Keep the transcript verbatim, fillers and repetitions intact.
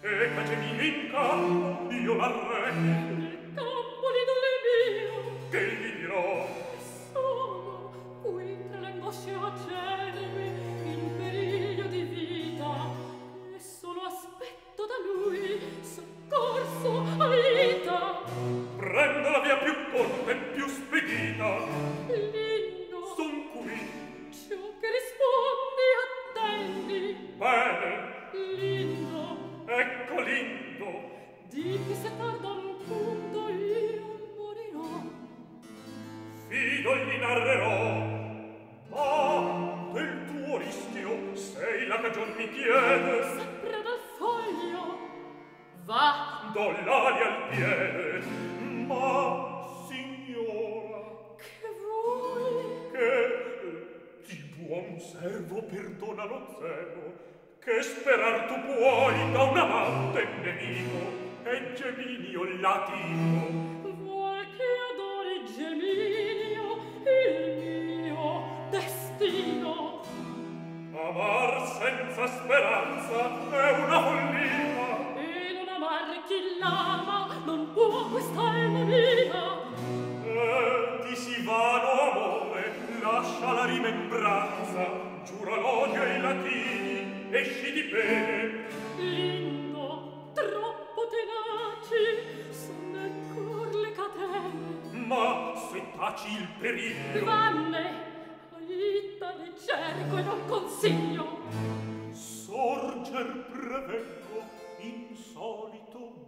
e cacemi in campo io marrei nel campo di donne mio che gli dirò sono qui tra le angosce acerbe in periglio di vita e solo aspetto da lui soccorso a vita prendo la via più corta e più spedita lindo son qui ciò che rispondi attendi bene lindo ecco lindo dimmi se tarda un punto io morirò fido gli narrerò ma del tuo rischio sei la cagion mi chiede saprà dal foglio va do l'aria al piede ma signora che vuoi che di buon servo perdona lo zelo che sperar tu puoi da un amante nemico e Geminio latino vuol che adori Geminio il mio destino amar senza speranza è una follia e non amar chi l'ama non può questa alma mia e di si vano amore lascia la rimembranza giura l'odio ai latini esci di bene lindo troppo tenaci son nel cor le catene ma se taci il periglio vanne la vita ne cerco e non consiglio sorger preveggo insolito